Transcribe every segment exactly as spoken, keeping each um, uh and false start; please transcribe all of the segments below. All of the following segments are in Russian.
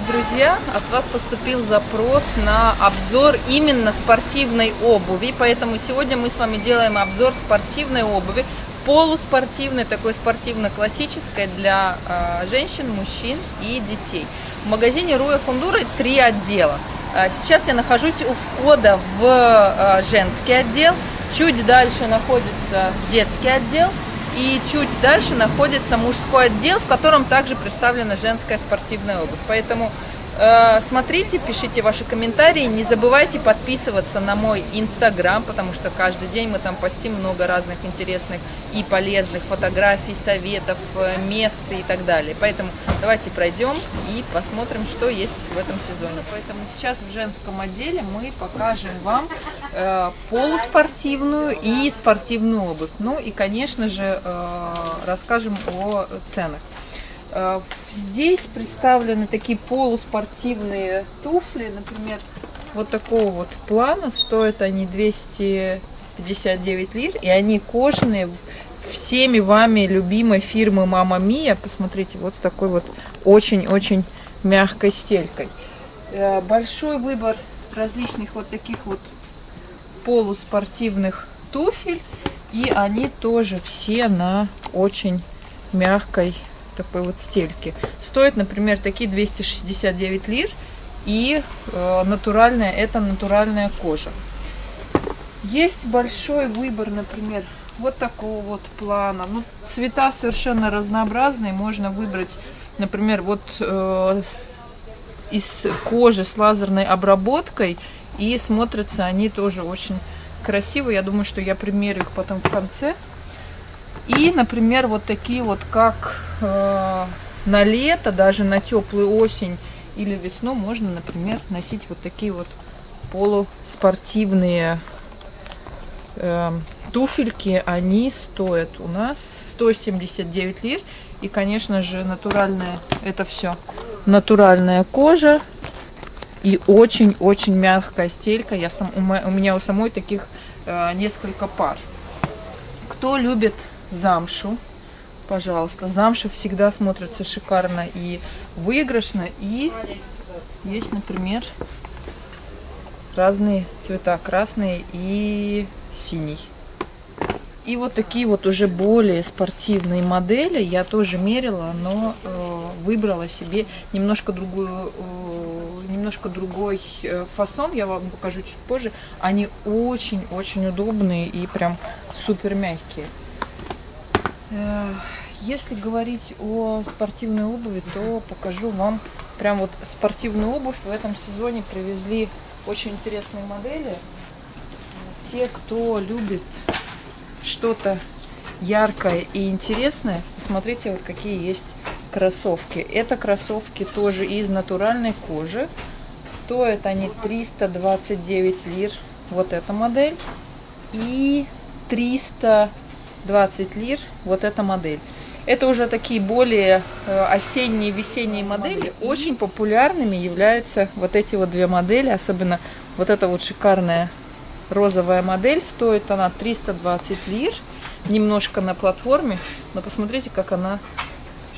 дорогие друзья, от вас поступил запрос на обзор именно спортивной обуви, поэтому сегодня мы с вами делаем обзор спортивной обуви, полуспортивной, такой спортивно-классической для э, женщин, мужчин и детей. В магазине Руя Кундура три отдела. Сейчас я нахожусь у входа в э, женский отдел, чуть дальше находится детский отдел. И чуть дальше находится мужской отдел, в котором также представлена женская спортивная обувь. Поэтому э, смотрите, пишите ваши комментарии. Не забывайте подписываться на мой инстаграм, потому что каждый день мы там постим много разных интересных и полезных фотографий, советов, мест и так далее. Поэтому давайте пройдем и посмотрим, что есть в этом сезоне. Поэтому сейчас в женском отделе мы покажем вам э, полуспортивную и спортивную обувь. Ну и, конечно же, расскажем о ценах. Здесь представлены такие полуспортивные туфли, например, вот такого вот плана. Стоят они двести пятьдесят девять лир, и они кожаные, всеми вами любимой фирмы Mammamia. Посмотрите, вот с такой вот очень-очень мягкой стелькой. Большой выбор различных вот таких вот полуспортивных туфель. И они тоже все на очень мягкой такой вот стельке. Стоят, например, такие двести шестьдесят девять лир. И э, натуральная, это натуральная кожа. Есть большой выбор, например, вот такого вот плана. Ну, цвета совершенно разнообразные. Можно выбрать, например, вот э, из кожи с лазерной обработкой. И смотрятся они тоже очень красиво. Я думаю, что я примерю их потом в конце. И, например, вот такие вот, как э, на лето, даже на теплую осень или весну, можно, например, носить вот такие вот полуспортивные э, туфельки. Они стоят у нас сто семьдесят девять лир. И, конечно же, натуральная, это все натуральная кожа. И очень-очень мягкая стелька. Я сам, у меня у самой таких э, несколько пар. Кто любит замшу, пожалуйста. Замша всегда смотрится шикарно и выигрышно. И есть, например, разные цвета. Красный и синий. И вот такие вот уже более спортивные модели. Я тоже мерила, но э, выбрала себе немножко другую... Э, немножко другой фасон, я вам покажу чуть позже. Они очень-очень удобные и прям супер мягкие. Если говорить о спортивной обуви, то покажу вам прям вот спортивную обувь. В этом сезоне привезли очень интересные модели. Те, кто любит что-то яркое и интересное, посмотрите, вот какие есть кроссовки. Это кроссовки тоже из натуральной кожи. Стоят они триста двадцать девять лир, вот эта модель, и триста двадцать лир, вот эта модель. Это уже такие более осенние, весенние модели. Очень популярными являются вот эти вот две модели, особенно вот эта вот шикарная розовая модель. Стоит она триста двадцать лир, немножко на платформе, но посмотрите, как она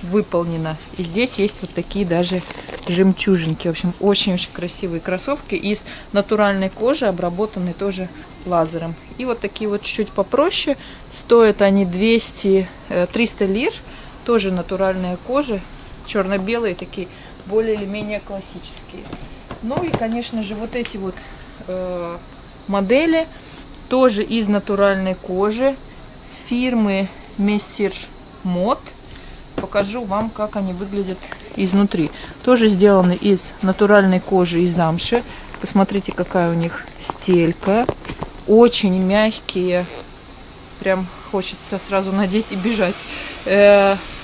выполнена. И здесь есть вот такие даже жемчужинки. В общем, очень-очень красивые кроссовки из натуральной кожи, обработанные тоже лазером. И вот такие вот чуть-чуть попроще. Стоят они двести триста лир. Тоже натуральная кожа. Черно-белые такие, более или менее классические. Ну и, конечно же, вот эти вот э, модели тоже из натуральной кожи фирмы Mister Mod. Покажу вам, как они выглядят изнутри. Тоже сделаны из натуральной кожи и замши. Посмотрите, какая у них стелька. Очень мягкие. Прям хочется сразу надеть и бежать.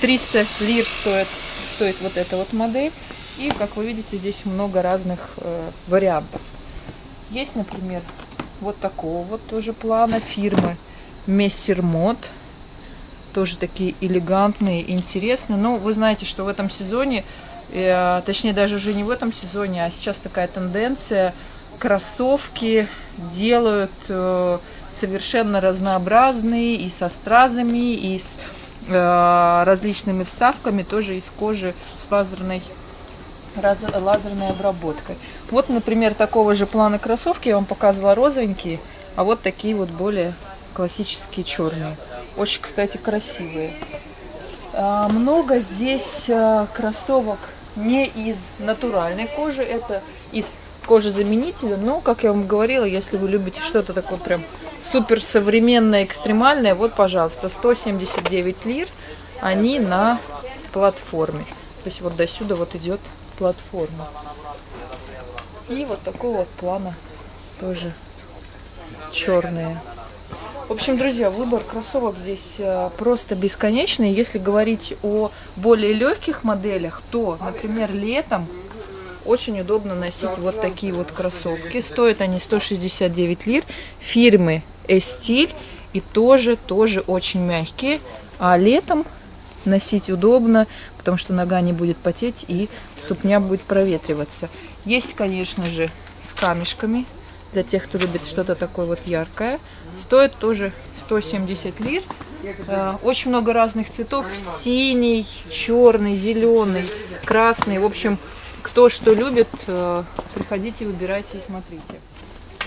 триста лир стоит, стоит вот эта вот модель. И, как вы видите, здесь много разных вариантов. Есть, например, вот такого вот тоже плана фирмы Mister Mod. Тоже такие элегантные, интересные. Но вы знаете, что в этом сезоне, э, точнее даже уже не в этом сезоне, а сейчас такая тенденция. Кроссовки делают э, совершенно разнообразные, и со стразами, и с э, различными вставками, тоже из кожи с лазерной раз, лазерной обработкой. Вот, например, такого же плана кроссовки я вам показывала розовенькие, а вот такие вот более классические черные. Очень, кстати, красивые. А, много здесь а, кроссовок не из натуральной кожи, это из кожезаменителя. Но, как я вам говорила, если вы любите что-то такое прям супер современное, экстремальное, вот, пожалуйста, сто семьдесят девять лир, они на платформе. То есть вот до сюда вот идет платформа. И вот такого вот плана тоже черные. В общем, друзья, выбор кроссовок здесь просто бесконечный. Если говорить о более легких моделях, то, например, летом очень удобно носить вот такие вот кроссовки. Стоят они сто шестьдесят девять лир фирмы Estil. И тоже, тоже очень мягкие. А летом носить удобно, потому что нога не будет потеть и ступня будет проветриваться. Есть, конечно же, с камешками, для тех, кто любит что-то такое вот яркое. Стоит тоже сто семьдесят лир. Очень много разных цветов. Синий, черный, зеленый, красный. В общем, кто что любит, приходите, выбирайте и смотрите.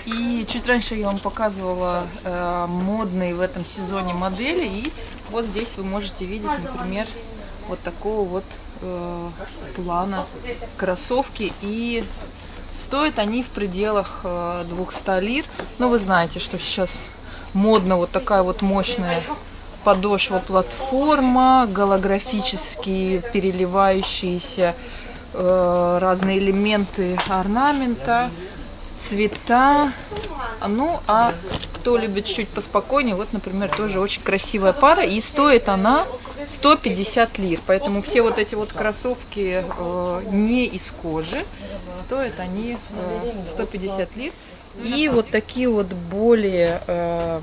И чуть раньше я вам показывала модные в этом сезоне модели. И вот здесь вы можете видеть, например, вот такого вот плана кроссовки. И стоят они в пределах двухсот лир. Но вы знаете, что сейчас модно вот такая вот мощная подошва-платформа, голографические переливающиеся разные элементы орнамента, цвета. Ну, а кто любит чуть поспокойнее, вот, например, тоже очень красивая пара. И стоит она сто пятьдесят лир. Поэтому все вот эти вот кроссовки э, не из кожи. Стоят они э, сто пятьдесят лир. И вот такие вот более, э,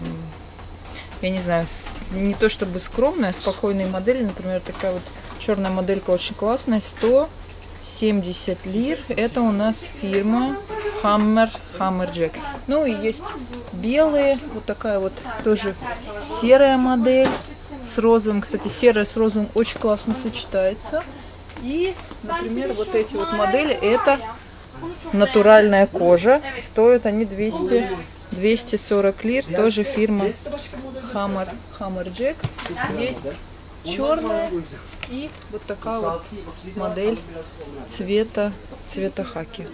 я не знаю, не то чтобы скромные, а спокойные модели. Например, такая вот черная моделька очень классная. сто семьдесят лир. Это у нас фирма Hammer, Hammer Jack. Ну и есть белые. Вот такая вот тоже серая модель с розовым. Кстати, серая с розовым очень классно сочетается. И, например, вот эти вот модели. Это натуральная кожа. Стоят они двести, двести сорок лир. Тоже фирма Hammer, Hammer Jack. Есть черная и вот такая вот модель цвета, цвета хаки.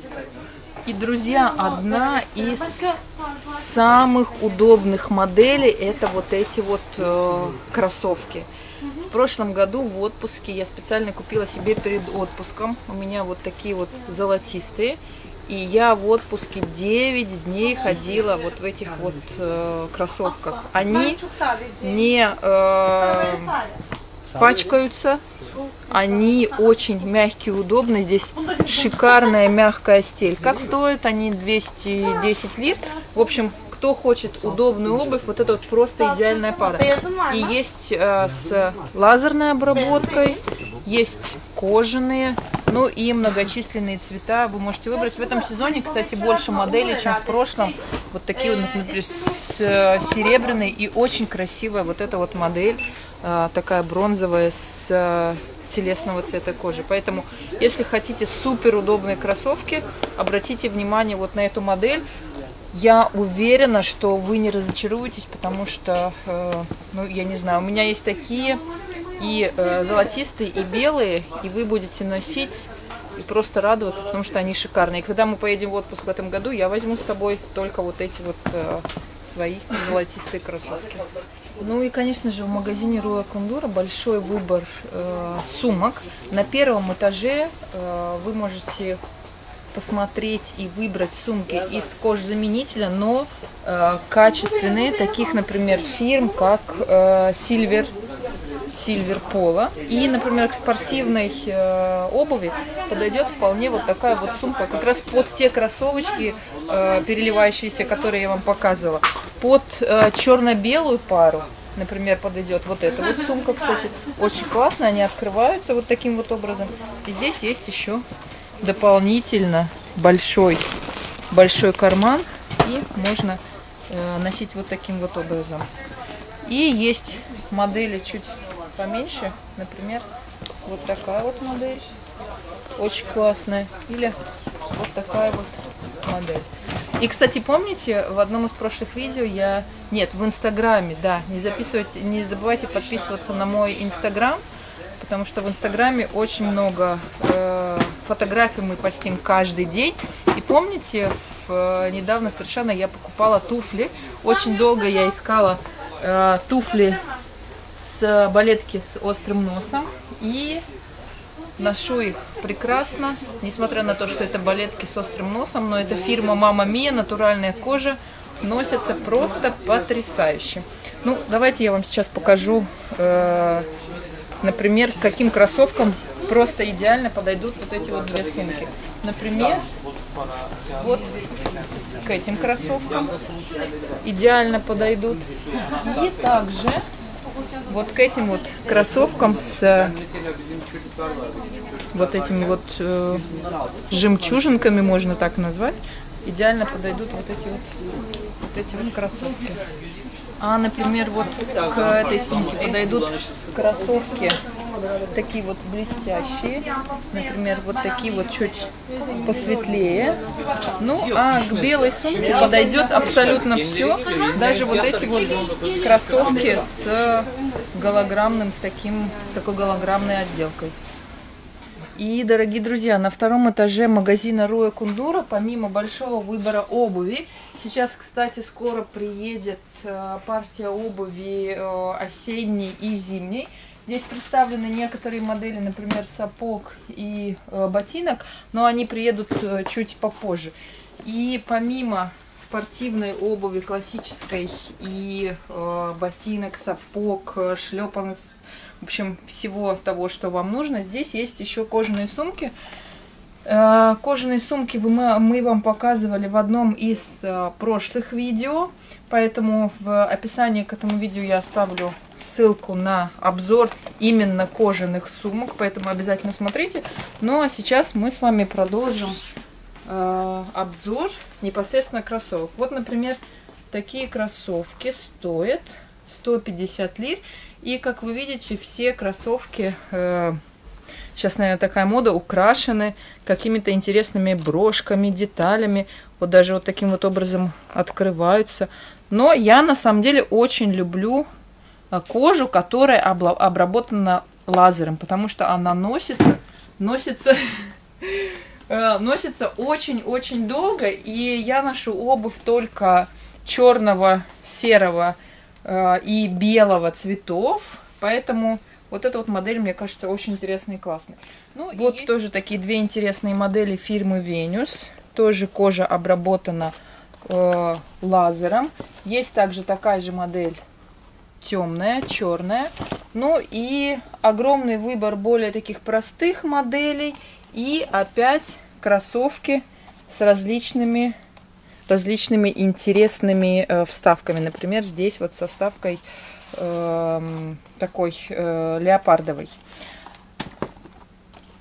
И, друзья, одна из самых удобных моделей — это вот эти вот э, кроссовки. В прошлом году в отпуске я специально купила себе перед отпуском. У меня вот такие вот золотистые. И я в отпуске девять дней ходила вот в этих вот э, кроссовках. Они не э, пачкаются, они очень мягкие, удобные. Здесь шикарная мягкая стелька. Стоят они двести десять лир. В общем, кто хочет удобную обувь, вот это вот просто идеальная пара. И есть э, с лазерной обработкой, есть кожаные, ну и многочисленные цвета вы можете выбрать. В этом сезоне, кстати, больше моделей, чем в прошлом. Вот такие вот, например, серебряные, и очень красивая вот эта вот модель, такая бронзовая, с телесного цвета кожи. Поэтому, если хотите супер удобные кроссовки, обратите внимание вот на эту модель. Я уверена, что вы не разочаруетесь, потому что, ну, я не знаю, у меня есть такие и золотистые, и белые, и вы будете носить и просто радоваться, потому что они шикарные. И когда мы поедем в отпуск в этом году, я возьму с собой только вот эти вот свои золотистые кроссовки. Ну и, конечно же, в магазине Руя Кундура большой выбор э, сумок. На первом этаже э, вы можете посмотреть и выбрать сумки из кожзаменителя, но э, качественные, таких, например, фирм, как э, Silver, Silver Polo. И, например, к спортивной э, обуви подойдет вполне вот такая вот сумка, как раз под те кроссовочки, э, переливающиеся, которые я вам показывала. Под э, черно-белую пару, например, подойдет вот эта вот сумка, кстати, очень классно, они открываются вот таким вот образом. И здесь есть еще дополнительно большой, большой карман, и можно э, носить вот таким вот образом. И есть модели чуть поменьше, например, вот такая вот модель. очень классная. Или вот такая вот модель. И, кстати, помните, в одном из прошлых видео я... Нет, в Инстаграме, да. Не записывайте, не забывайте подписываться на мой Инстаграм, потому что в Инстаграме очень много э, фотографий мы постим каждый день. И помните, в, недавно совершенно я покупала туфли. Очень долго я искала э, туфли с балетки с острым носом. И... ношу их прекрасно, несмотря на то, что это балетки с острым носом, но это фирма Mammamia, натуральная кожа, носятся просто потрясающе. Ну, давайте я вам сейчас покажу, э, например, каким кроссовкам просто идеально подойдут вот эти вот две сумки. Например, вот к этим кроссовкам идеально подойдут. И также... вот к этим вот кроссовкам с вот этими вот э, жемчужинками, можно так назвать, идеально подойдут вот эти вот, вот эти вот кроссовки. А, например, вот к этой сумке подойдут кроссовки такие вот блестящие, например, вот такие вот чуть посветлее. Ну, а к белой сумке подойдет абсолютно все, даже вот эти вот кроссовки с голограммным, с таким, с такой голограммной отделкой. И, дорогие друзья, на втором этаже магазина Руя Кундура, помимо большого выбора обуви, сейчас, кстати, скоро приедет партия обуви осенней и зимней. Здесь представлены некоторые модели, например, сапог и ботинок, но они приедут чуть попозже. И помимо спортивной обуви классической и ботинок, сапог, шлепанец, в общем, всего того, что вам нужно. Здесь есть еще кожаные сумки. Кожаные сумки мы вам показывали в одном из прошлых видео. Поэтому в описании к этому видео я оставлю ссылку на обзор именно кожаных сумок. Поэтому обязательно смотрите. Ну а сейчас мы с вами продолжим обзор непосредственно кроссовок. Вот, например, такие кроссовки стоят сто пятьдесят лир. И, как вы видите, все кроссовки, э, сейчас, наверное, такая мода, украшены какими-то интересными брошками, деталями. Вот даже вот таким вот образом открываются. Но я, на самом деле, очень люблю кожу, которая обработана лазером, потому что она носится, носится... носится очень-очень долго, и я ношу обувь только черного, серого и белого цветов, поэтому вот эта вот модель, мне кажется, очень интересной и классной. Ну, вот и тоже такие две интересные модели фирмы Venus, тоже кожа обработана э, лазером. Есть также такая же модель темная, черная. Ну и огромный выбор более таких простых моделей. И опять кроссовки с различными, различными интересными э, вставками. Например, здесь вот со вставкой э, такой э, леопардовой.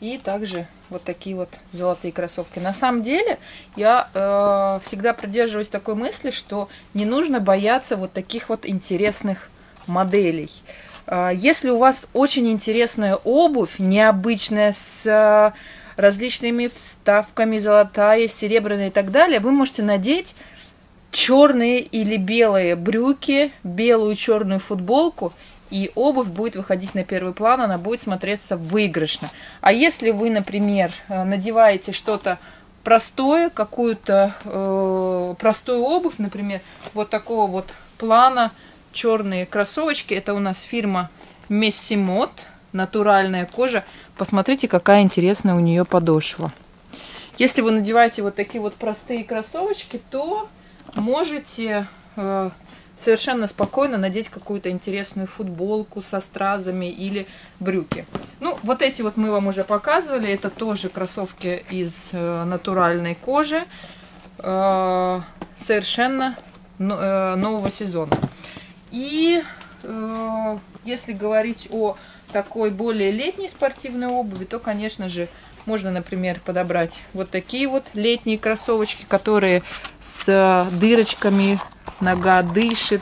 И также вот такие вот золотые кроссовки. На самом деле, я э, всегда придерживаюсь такой мысли, что не нужно бояться вот таких вот интересных моделей. Э, если у вас очень интересная обувь, необычная, с... различными вставками, золотая, серебряная и так далее, вы можете надеть черные или белые брюки, белую черную футболку, и обувь будет выходить на первый план, она будет смотреться выигрышно. А если вы, например, надеваете что-то простое, какую-то э, простую обувь, например, вот такого вот плана, черные кроссовочки, это у нас фирма Messimod, натуральная кожа. Посмотрите, какая интересная у нее подошва. Если вы надеваете вот такие вот простые кроссовочки, то можете э, совершенно спокойно надеть какую-то интересную футболку со стразами или брюки. Ну, вот эти вот мы вам уже показывали. Это тоже кроссовки из э, натуральной кожи. Э, совершенно но, э, нового сезона. И э, если говорить о... такой более летней спортивной обуви, то, конечно же, можно, например, подобрать вот такие вот летние кроссовочки, которые с дырочками, нога дышит,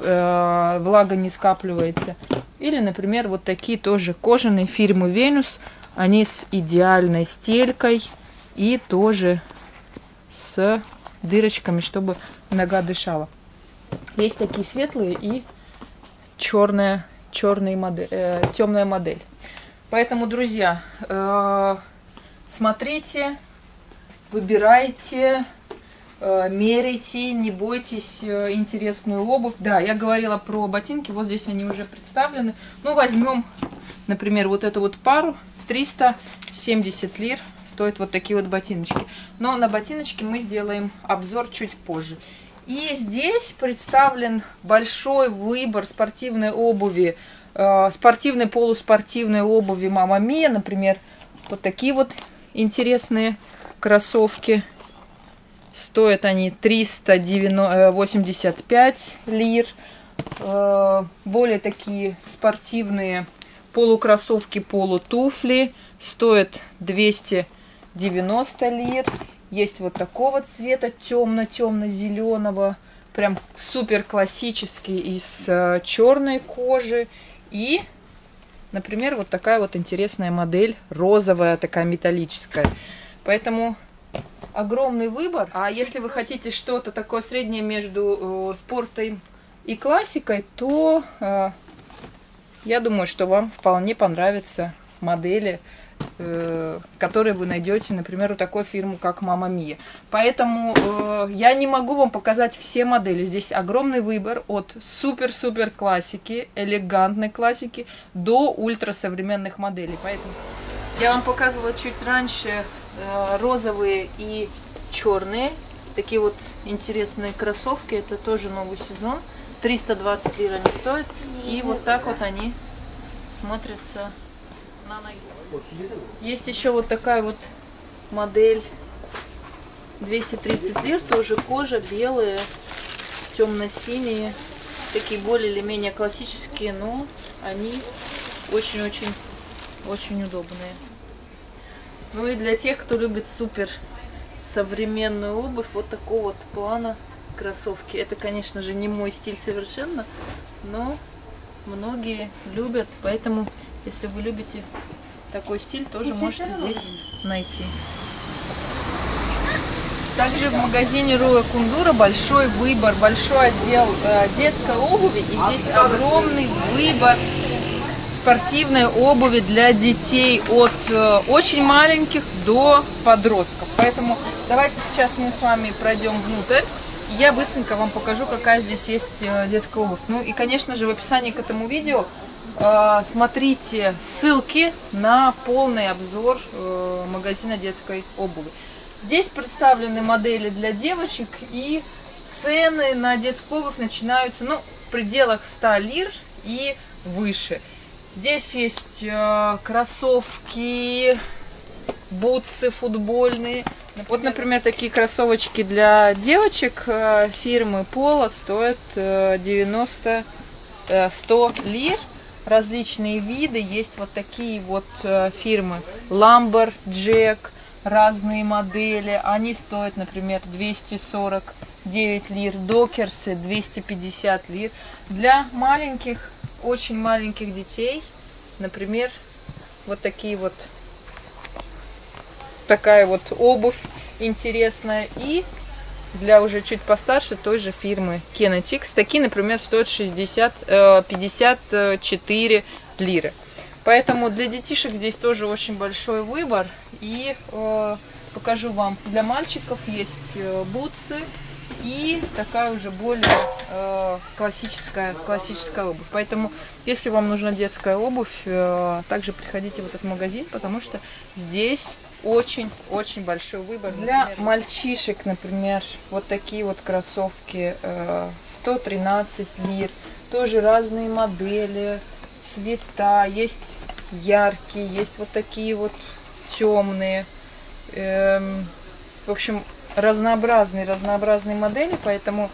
э, влага не скапливается. Или, например, вот такие тоже кожаные фирмы Venus, Они с идеальной стелькой и тоже с дырочками, чтобы нога дышала. Есть такие светлые и черная, черная модель, э, темная модель. Поэтому, друзья, э, смотрите, выбирайте, э, меряйте, не бойтесь э, интересную обувь. Да, я говорила про ботинки, вот здесь они уже представлены. Ну, возьмем, например, вот эту вот пару. триста семьдесят лир стоят вот такие вот ботиночки. Но на ботиночки мы сделаем обзор чуть позже. И здесь представлен большой выбор спортивной обуви, э, спортивной, полуспортивной обуви Mammamia. Например, вот такие вот интересные кроссовки. Стоят они триста восемьдесят пять лир. Э, более такие спортивные полукроссовки, полутуфли стоят двести девяносто лир. Есть вот такого цвета, темно-темно-зеленого, прям супер классический, из черной кожи. И, например, вот такая вот интересная модель, розовая, такая металлическая. Поэтому огромный выбор. А если вы хотите что-то такое среднее между э, спортом и классикой, то... Э, Я думаю, что вам вполне понравятся модели, э, которые вы найдете, например, у такой фирмы, как Mammamia. Поэтому э, я не могу вам показать все модели. Здесь огромный выбор от супер-супер классики, элегантной классики, до ультрасовременных моделей. Поэтому я вам показывала чуть раньше э, розовые и черные. Такие вот интересные кроссовки. Это тоже новый сезон. триста двадцать лир они стоят. И вот так вот они смотрятся на ноги. Есть еще вот такая вот модель двести тридцать лир, тоже кожа, белые, темно-синие, такие более или менее классические, но они очень-очень очень удобные. Ну и для тех, кто любит супер современную обувь, вот такого вот плана кроссовки. Это, конечно же, не мой стиль совершенно, но многие любят, поэтому, если вы любите такой стиль, тоже можете здесь найти. Также в магазине Руя Кундура большой выбор, большой отдел э, детской обуви. И здесь огромный выбор спортивной обуви для детей от э, очень маленьких до подростков. Поэтому давайте сейчас мы с вами пройдем внутрь. Я быстренько вам покажу, какая здесь есть детская обувь. Ну и, конечно же, в описании к этому видео э, смотрите ссылки на полный обзор э, магазина детской обуви. Здесь представлены модели для девочек, и цены на детскую обувь начинаются, ну, в пределах ста лир и выше. Здесь есть э, кроссовки, бутсы футбольные. Вот, например, такие кроссовочки для девочек фирмы Polo стоят девяносто сто лир. Различные виды. Есть вот такие вот фирмы Lumberjack, разные модели. Они стоят, например, двести сорок девять лир. Докерсы двести пятьдесят лир. Для маленьких, очень маленьких детей, например, вот такие вот. Такая вот обувь интересная. И для уже чуть постарше той же фирмы Kinetix. Такие, например, стоят шестьдесят, пятьдесят четыре лиры. Поэтому для детишек здесь тоже очень большой выбор. И э, покажу вам. Для мальчиков есть бутсы и такая уже более э, классическая, классическая обувь. Поэтому, если вам нужна детская обувь, э, также приходите в этот магазин, потому что здесь... Очень-очень большой выбор. Для мальчишек, например, вот такие вот кроссовки сто тринадцать лир. Тоже разные модели, цвета. Есть яркие, есть вот такие вот темные. В общем, разнообразные, разнообразные модели. Поэтому,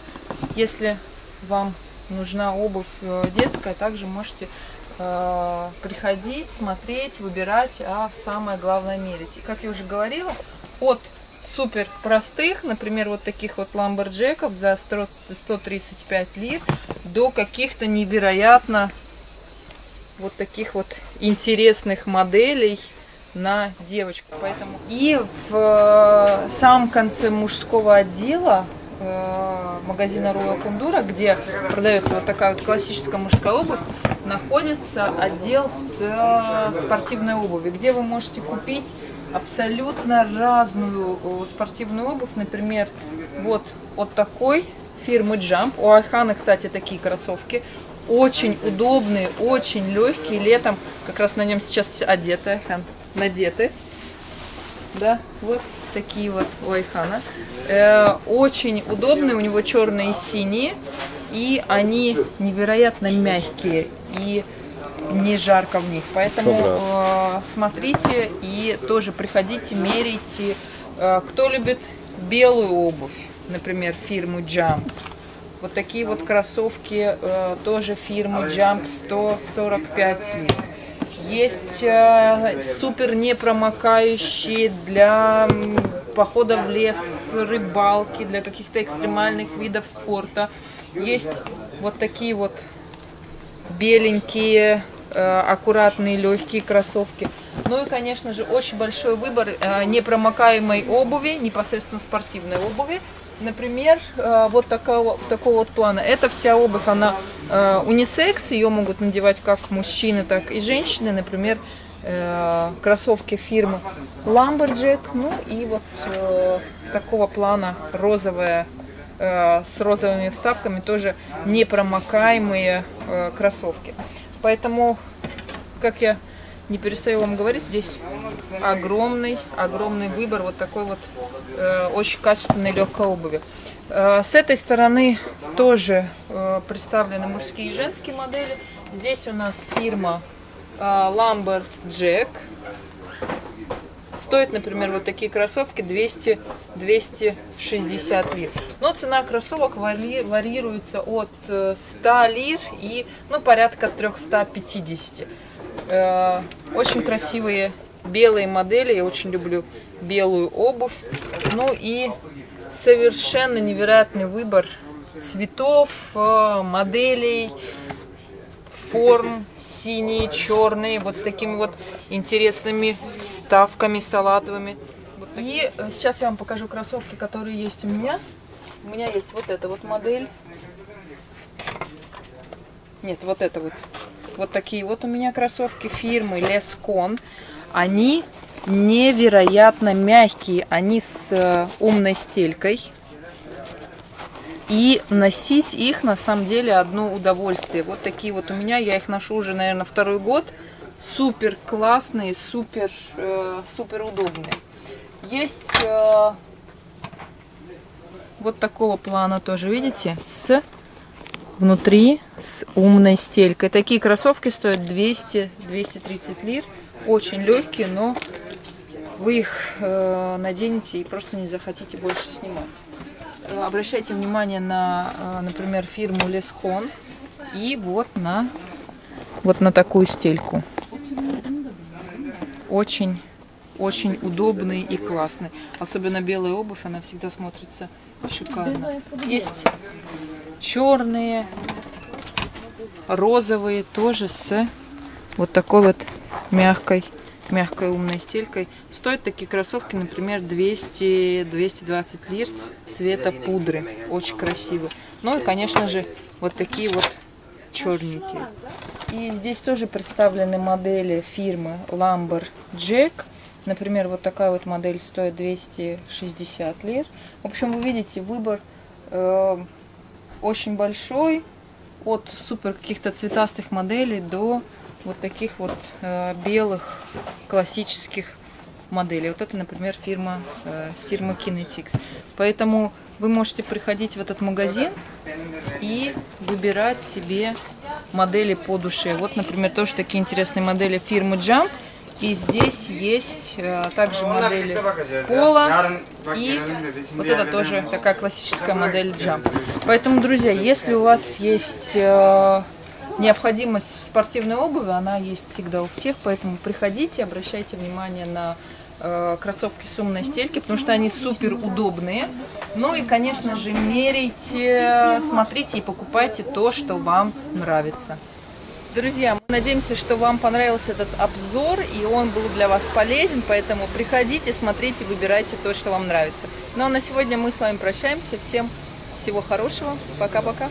если вам нужна обувь детская, также можете... приходить, смотреть, выбирать, а самое главное мерить. И, как я уже говорила, от супер простых, например, вот таких вот ламберджеков за сто тридцать пять лир, до каких-то невероятно вот таких вот интересных моделей на девочку. Поэтому... И в самом конце мужского отдела магазина Руя Кундура, где продается вот такая вот классическая мужская обувь, находится отдел с спортивной обувью, где вы можете купить абсолютно разную спортивную обувь. Например, вот от такой фирмы Jump. У Альхана, кстати, такие кроссовки. Очень удобные, очень легкие. Летом как раз на нем сейчас одеты, надеты. Да, вот такие вот у Айхана. Э, очень удобные, у него черные и синие. И они невероятно мягкие и не жарко в них. Поэтому э, смотрите и тоже приходите, меряйте. Э, кто любит белую обувь, например, фирму Jump. Вот такие вот кроссовки э, тоже фирмы Jump, сто сорок пять лир. Есть э, супер непромокающие для похода в лес, рыбалки, для каких-то экстремальных видов спорта. Есть вот такие вот беленькие, э, аккуратные, легкие кроссовки. Ну и, конечно же, очень большой выбор э, непромокаемой обуви, непосредственно спортивной обуви. Например, вот такого, такого вот плана. Это вся обувь, она унисекс, ее могут надевать как мужчины, так и женщины. Например, кроссовки фирмы Lumberjack. Ну и вот такого плана розовая, с розовыми вставками, тоже непромокаемые кроссовки. Поэтому, как я не перестаю вам говорить, здесь огромный, огромный выбор вот такой вот э, очень качественной легкой обуви. Э, с этой стороны тоже э, представлены мужские и женские модели. Здесь у нас фирма э, Lumberjack. Стоит, например, вот такие кроссовки двести — двести шестьдесят лир. Но цена кроссовок варьи, варьируется от ста лир и, ну, порядка трёхсот пятидесяти. Очень красивые белые модели, я очень люблю белую обувь. Ну и совершенно невероятный выбор цветов, моделей, форм, синие, черные, вот с такими вот интересными вставками салатовыми. И сейчас я вам покажу кроссовки, которые есть у меня. У меня есть вот эта вот модель. Нет, вот эта вот. Вот такие вот у меня кроссовки фирмы Lescon. Они невероятно мягкие. Они с умной стелькой. И носить их на самом деле одно удовольствие. Вот такие вот у меня. Я их ношу уже, наверное, второй год. Супер классные, супер, э, супер удобные. Есть э, вот такого плана тоже, видите, с... внутри с умной стелькой. Такие кроссовки стоят двести — двести тридцать лир. Очень легкие, но вы их э, наденете и просто не захотите больше снимать. Э, обращайте внимание на, э, например, фирму Lescon и вот на, вот на такую стельку. Очень, очень удобный и классный. Особенно белая обувь, она всегда смотрится шикарно. Есть черные, розовые, тоже с вот такой вот мягкой, мягкой умной стелькой. Стоят такие кроссовки, например, двести — двести двадцать лир цвета пудры. Очень красиво. Ну и, конечно же, вот такие вот черненькие. И здесь тоже представлены модели фирмы Lumberjack. Например, вот такая вот модель стоит двести шестьдесят лир. В общем, вы видите, выбор э, очень большой, от супер каких-то цветастых моделей до вот таких вот э, белых классических моделей. Вот это, например, фирма, э, фирма Kinetix. Поэтому вы можете приходить в этот магазин и выбирать себе модели по душе. Вот, например, тоже такие интересные модели фирмы Jump. И здесь есть э, также модели Polo, и вот это тоже такая классическая модель Jump. Поэтому, друзья, если у вас есть э, необходимость в спортивной обуви, она есть всегда у всех, поэтому приходите, обращайте внимание на э, кроссовки с умной стелькой, потому что они супер удобные. Ну и, конечно же, меряйте, смотрите и покупайте то, что вам нравится. Друзья, мы надеемся, что вам понравился этот обзор и он был для вас полезен, поэтому приходите, смотрите, выбирайте то, что вам нравится. Ну а на сегодня мы с вами прощаемся. Всем всего хорошего. Пока-пока.